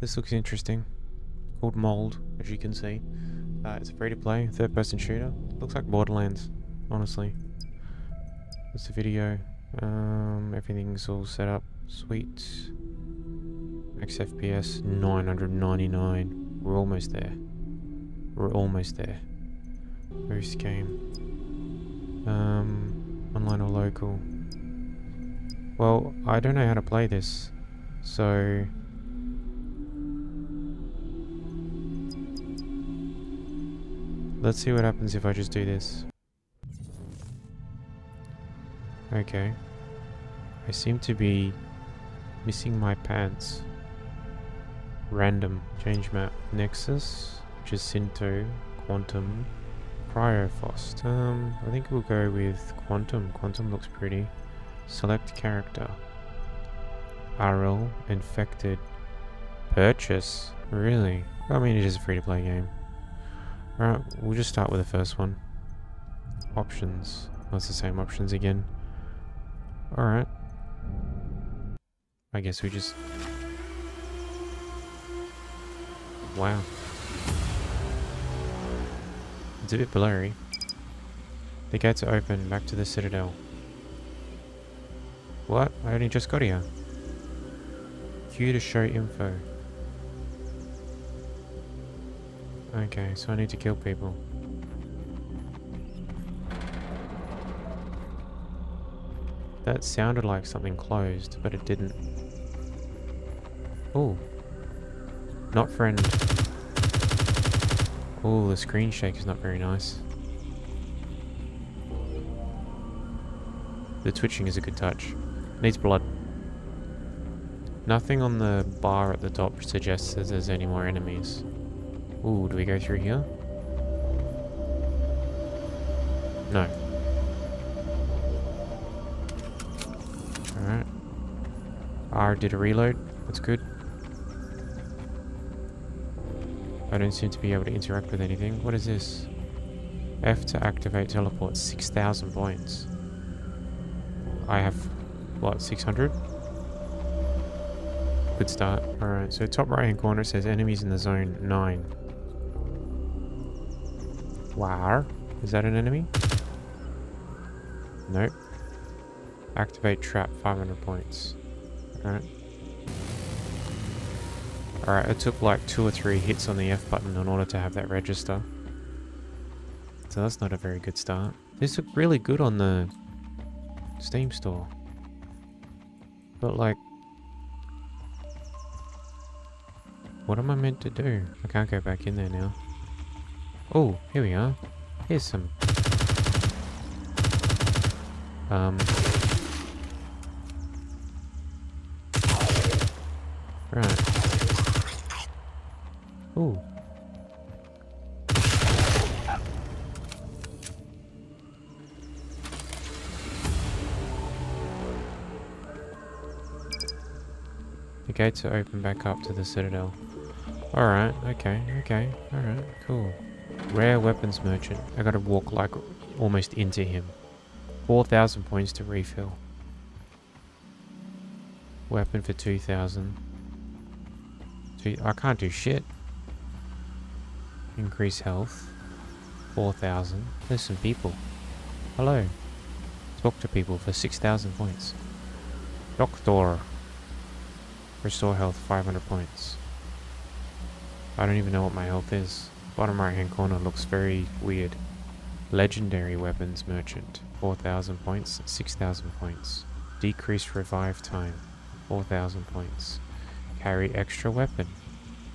This looks interesting. Called Mauled, as you can see. It's a free-to-play, third-person shooter. Looks like Borderlands, honestly. That's the video. Everything's all set up. Sweet. XFPS 999. We're almost there. We're almost there. Boost game. Online or local. Well, I don't know how to play this, so... let's see what happens if I just do this. Okay. I seem to be missing my pants. Random. Change map. Nexus. Jacinto. Quantum. Priorfost. I think we'll go with Quantum. Quantum looks pretty. Select character. RL. Infected. Purchase. Really? I mean, it is a free-to-play game. Alright, we'll just start with the first one. Options. That's the same options again. Alright. I guess we just... wow. It's a bit blurry. The gates are open, back to the citadel. What? I only just got here. Q to show info. Okay, so I need to kill people. That sounded like something closed, but it didn't. Ooh. Not friend. Ooh, the screen shake is not very nice. The twitching is a good touch. Needs blood. Nothing on the bar at the top suggests that there's any more enemies. Ooh, do we go through here? No. Alright. R did a reload. That's good. I don't seem to be able to interact with anything. What is this? F to activate teleport. 6,000 points. I have, what, 600? Good start. Alright, so top right hand corner says enemies in the zone 9. Wow. Is that an enemy? Nope. Activate trap, 500 points. Alright. Alright, it took like 2 or 3 hits on the F button in order to have that register. So that's not a very good start. This looked really good on the Steam store. But like... what am I meant to do? I can't go back in there now. Oh, here we are. Here's some... right. Ooh. The gates are open back up to the citadel. Alright, okay, okay, alright, cool. Rare weapons merchant. I gotta walk like almost into him. 4,000 points to refill. Weapon for 2,000. I can't do shit. Increase health. 4,000. There's some people. Hello. Talk to people for 6,000 points. Doctor. Restore health 500 points. I don't even know what my health is. Bottom right hand corner looks very weird. Legendary weapons merchant. 4,000 points. 6,000 points. Decreased revive time. 4,000 points. Carry extra weapon.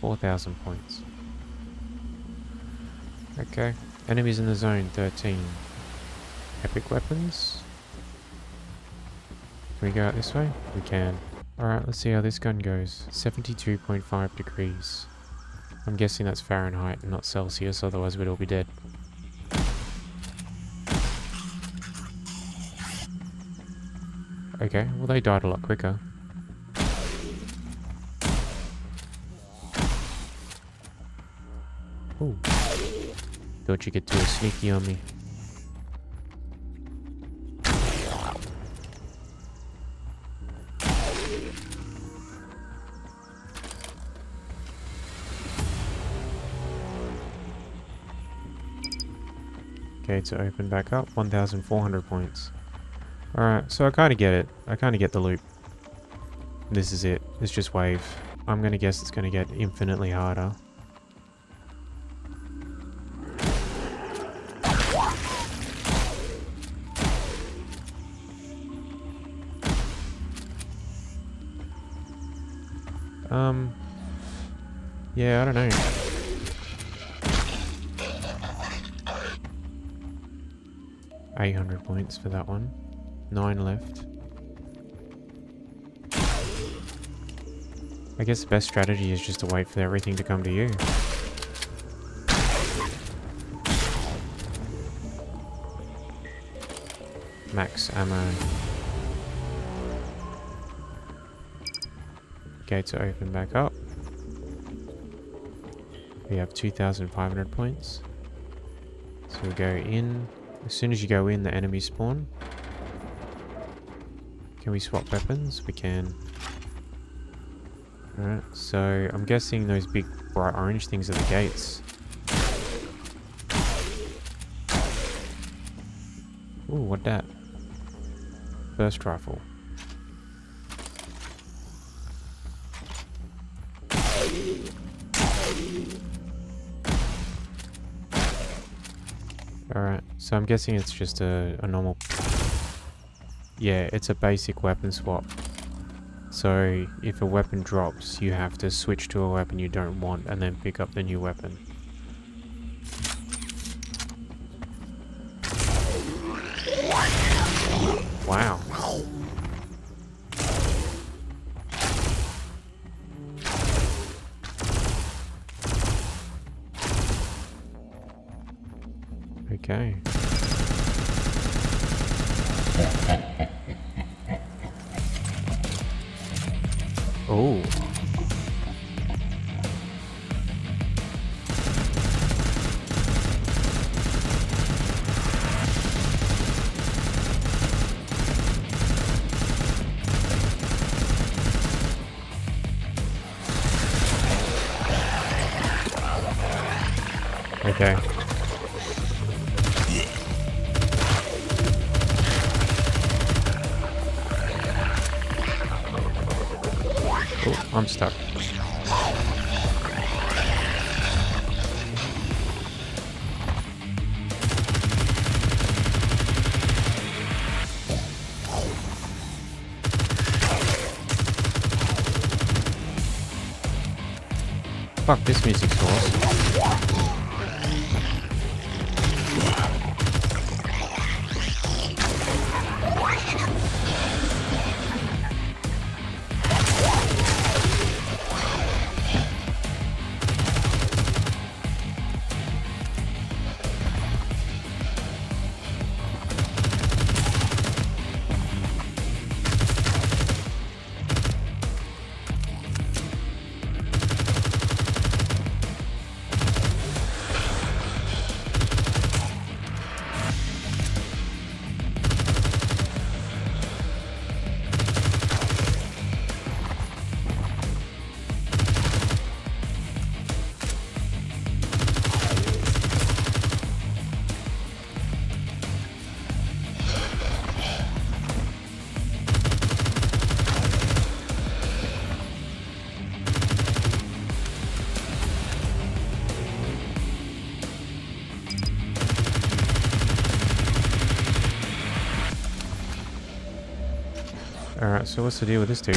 4,000 points. Okay. Enemies in the zone. 13. Epic weapons. Can we go out this way? We can. Alright, let's see how this gun goes. 72.5 degrees. I'm guessing that's Fahrenheit and not Celsius, otherwise we'd all be dead. Okay, well they died a lot quicker. Ooh. Thought you could do a sneaky on me. Okay, to open back up, 1,400 points. Alright, so I kind of get it. I kind of get the loop. This is it. It's just wave. I'm going to guess it's going to get infinitely harder. Yeah, I don't know. £800 for that one. 9 left. I guess the best strategy is just to wait for everything to come to you. Max ammo. Gates are open back up. We have 2,500 points. So we'll go in. As soon as you go in, the enemies spawn. Can we swap weapons? We can. Alright, so I'm guessing those big bright orange things are the gates. Ooh, what that? Burst rifle. Alright, so I'm guessing it's just a normal... Yeah, it's a basic weapon swap. So if a weapon drops, you have to switch to a weapon you don't want and then pick up the new weapon. Wow. Okay. Oh. Okay. I'm stuck. Fuck, this music's awesome. Alright, so what's the deal with this dude?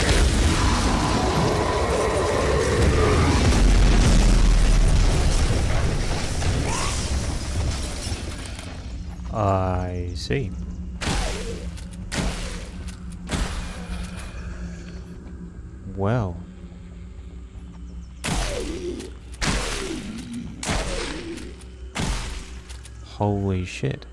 I see. Well. Holy shit.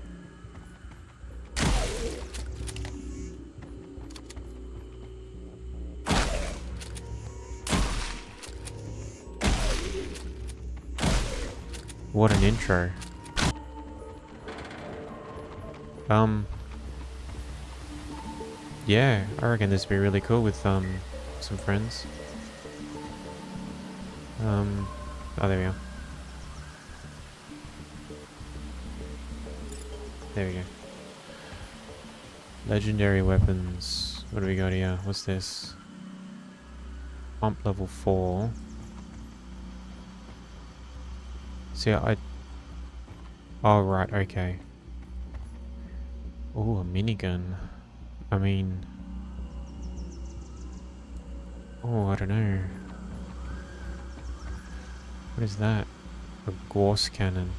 What an intro. Yeah, I reckon this would be really cool with, some friends. Oh, there we are. There we go. Legendary weapons. What do we got here? What's this? Pump level 4. See, oh, right, okay. Oh, a minigun. I mean... Oh, I don't know. What is that? A Gauss cannon.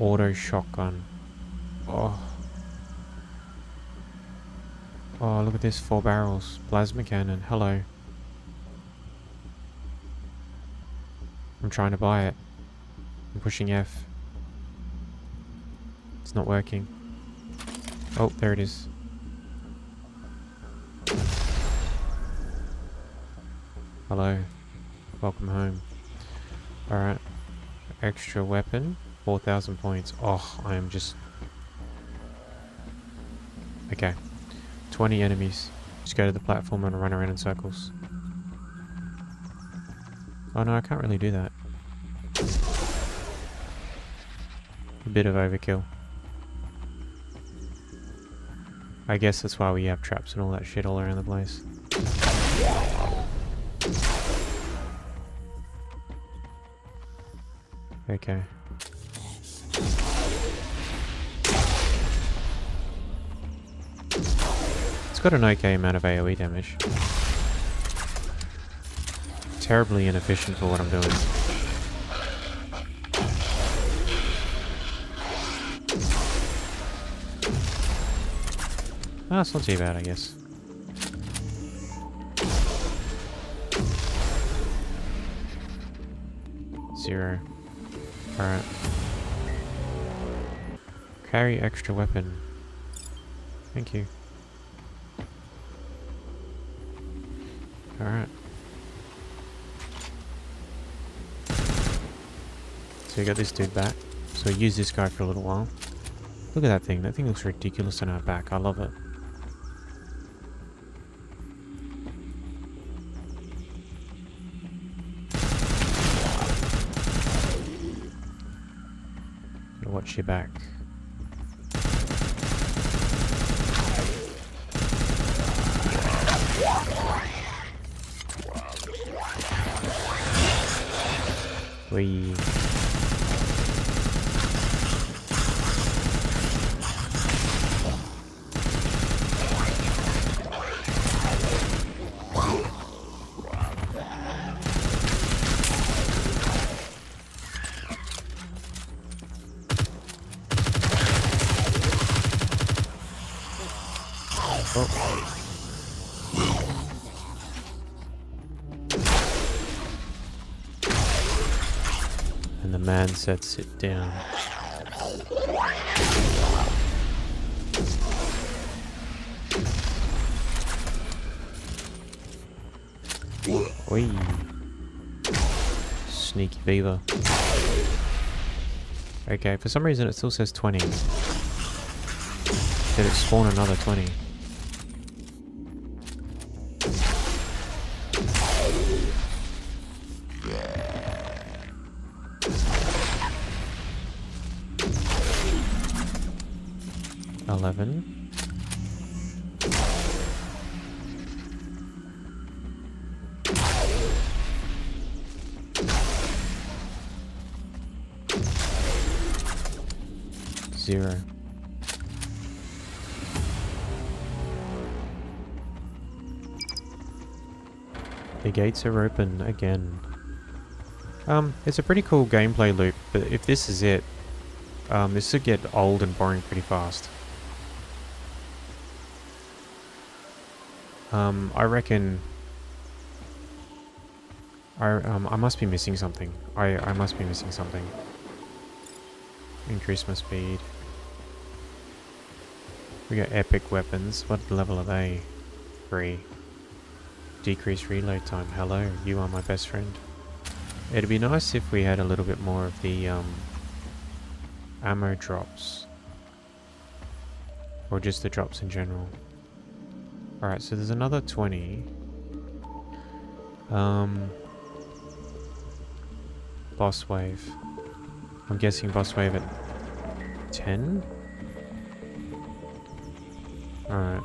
Auto shotgun. Oh. Oh, look at this. 4 barrels. Plasma cannon. Hello. I'm trying to buy it. I'm pushing F. It's not working. Oh, there it is. Hello. Welcome home. Alright. Extra weapon. 4,000 points. Oh, I am just... Okay. 20 enemies. Just go to the platform and run around in circles. Oh no, I can't really do that. A bit of overkill. I guess that's why we have traps and all that shit all around the place. Okay. It's got an okay amount of AoE damage. Terribly inefficient for what I'm doing. Ah, it's not too bad, I guess. Zero. Alright. Carry extra weapon. Thank you. Alright. So we got this dude back. So we use this guy for a little while. Look at that thing. That thing looks ridiculous on our back. I love it. Watch your back. Whee. Said sit down. Oi. Sneaky beaver. Okay, for some reason it still says 20. Did it spawn another 20? The gates are open again. It's a pretty cool gameplay loop, but if this is it, this would get old and boring pretty fast. I reckon... I must be missing something. I must be missing something. Increase my speed. We got epic weapons. What level are they? 3. Decrease reload time. Hello, you are my best friend. It'd be nice if we had a little bit more of the ammo drops. Or just the drops in general. Alright, so there's another 20. Boss wave. I'm guessing boss wave at 10? Alright.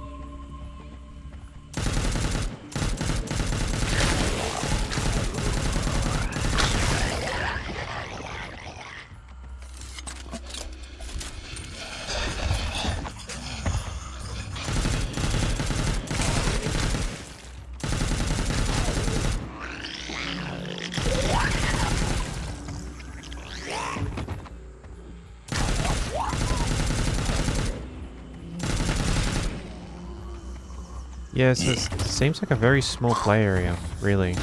Yeah, so it seems like a very small play area, really.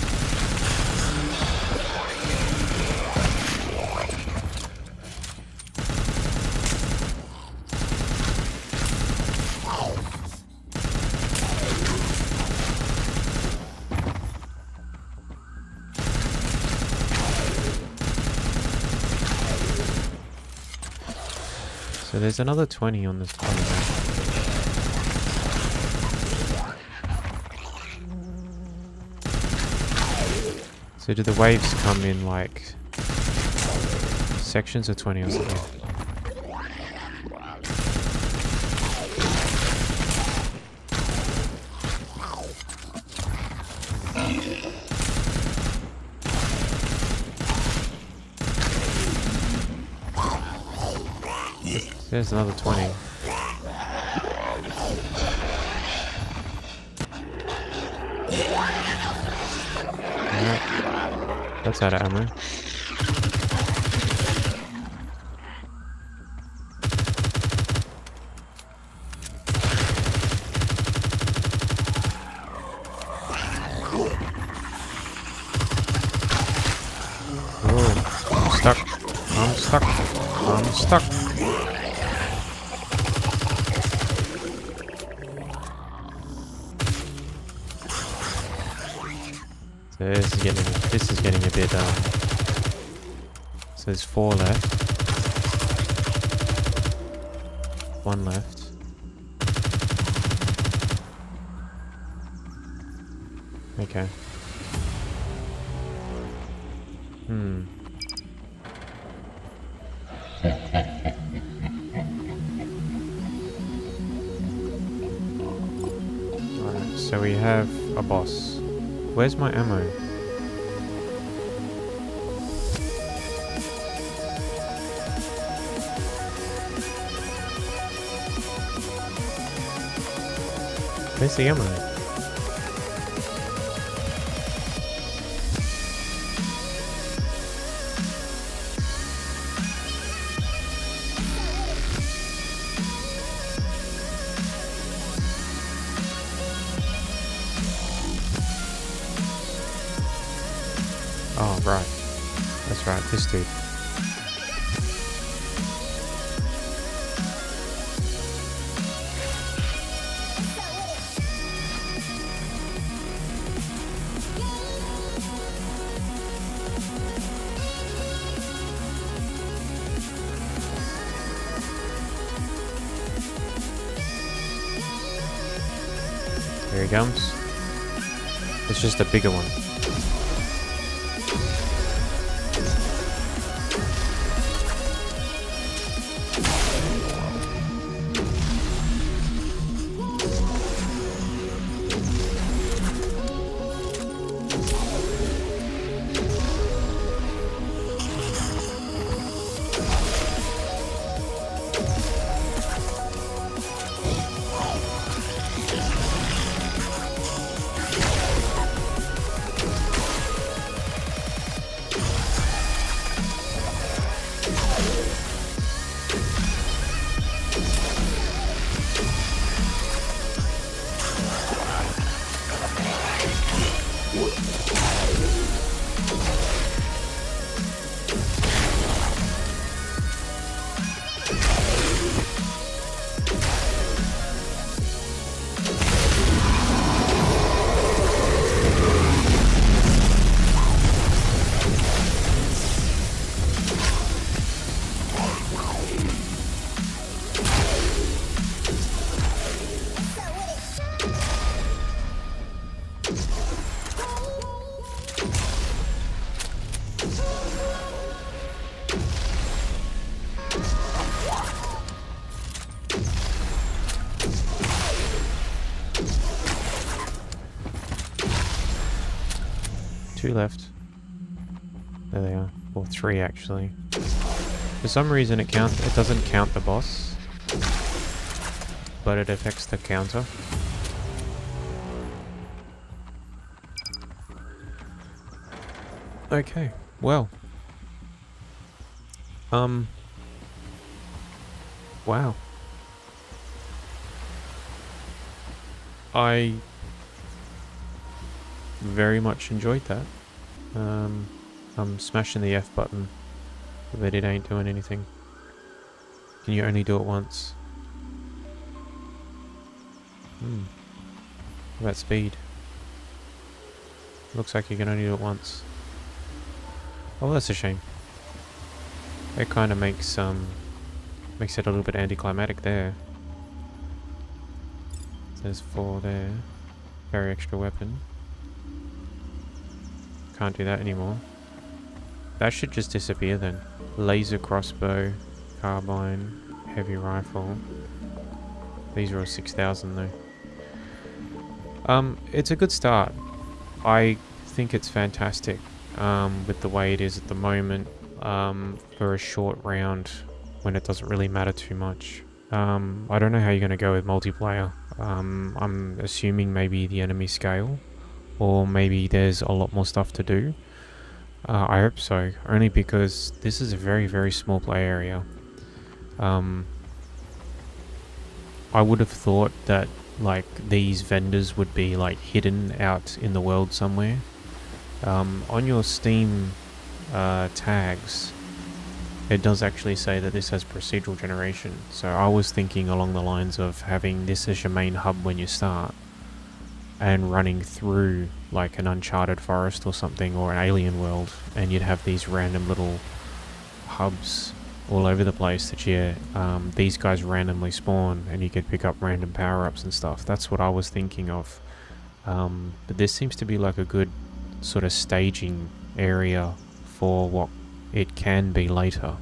So there's another 20 on this corner. So do the waves come in like sections of 20 or something? There's another 20. That's out of ammo. Oh, I'm stuck. I'm stuck. I'm stuck. So this is getting me. This is getting a bit, so there's 4 left. 1 left. Okay. Alright, so we have a boss. Where's my ammo? Where's the ammo? Oh, right. That's right, this dude. Here he comes. It's just a bigger one. 2 left. There they are. Well, 3 actually. For some reason it doesn't count the boss, but it affects the counter. Okay, well. Wow. I very much enjoyed that. I'm smashing the F button, but it ain't doing anything. Can you only do it once? What about speed? Looks like you can only do it once. Oh, that's a shame. It kind of makes makes it a little bit anticlimactic there. There's 4 there. Very extra weapon. Can't do that anymore. That should just disappear then. Laser crossbow, carbine, heavy rifle. These are all 6,000 though. It's a good start. I think it's fantastic with the way it is at the moment for a short round when it doesn't really matter too much. I don't know how you're going to go with multiplayer. I'm assuming maybe the enemy scale, or maybe there's a lot more stuff to do. I hope so, only because this is a very, very small play area. I would have thought that like these vendors would be like hidden out in the world somewhere. On your Steam tags, it does actually say that this has procedural generation, so I was thinking along the lines of having this as your main hub when you start, and running through like an uncharted forest or something, or an alien world, and you'd have these random little hubs all over the place that you, these guys randomly spawn, and you could pick up random power-ups and stuff. That's what I was thinking of. But this seems to be like a good sort of staging area for what it can be later.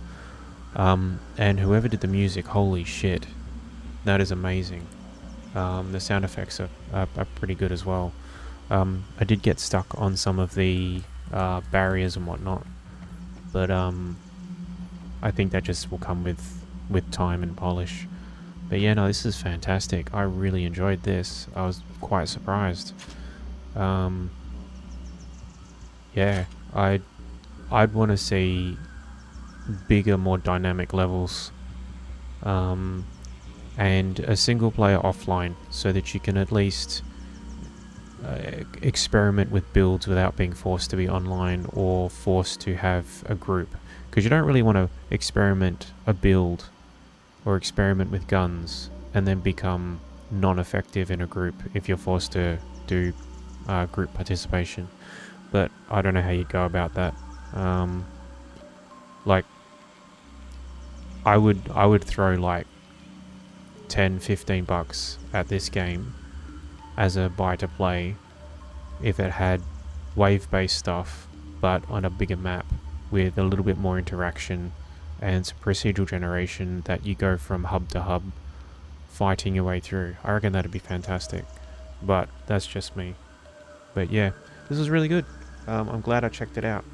And whoever did the music, holy shit, that is amazing. The sound effects are pretty good as well. I did get stuck on some of the barriers and whatnot, but I think that just will come with time and polish. But yeah, no, this is fantastic. I really enjoyed this. I was quite surprised. Yeah, I'd want to see bigger, more dynamic levels, and a single player offline, so that you can at least experiment with builds without being forced to be online or forced to have a group, because you don't really want to experiment a build or experiment with guns and then become non-effective in a group if you're forced to do group participation. But I don't know how you go about that. Like, I would throw like 10-15 bucks at this game as a buy to play if it had wave based stuff, but on a bigger map with a little bit more interaction and some procedural generation that you go from hub to hub fighting your way through. I reckon that'd be fantastic, but that's just me. But yeah, this is really good. I'm glad I checked it out.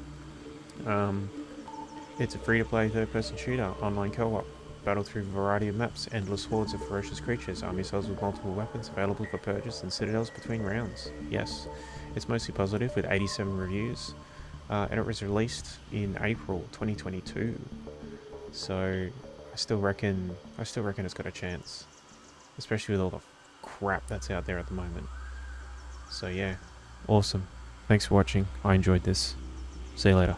It's a free-to-play third-person shooter, online co-op. Battle through a variety of maps, endless hordes of ferocious creatures, arm yourselves with multiple weapons available for purchase, and citadels between rounds. Yes, it's mostly positive with 87 reviews, and it was released in April 2022. So I still reckon it's got a chance, especially with all the crap that's out there at the moment. So yeah, awesome. Thanks for watching. I enjoyed this. See you later.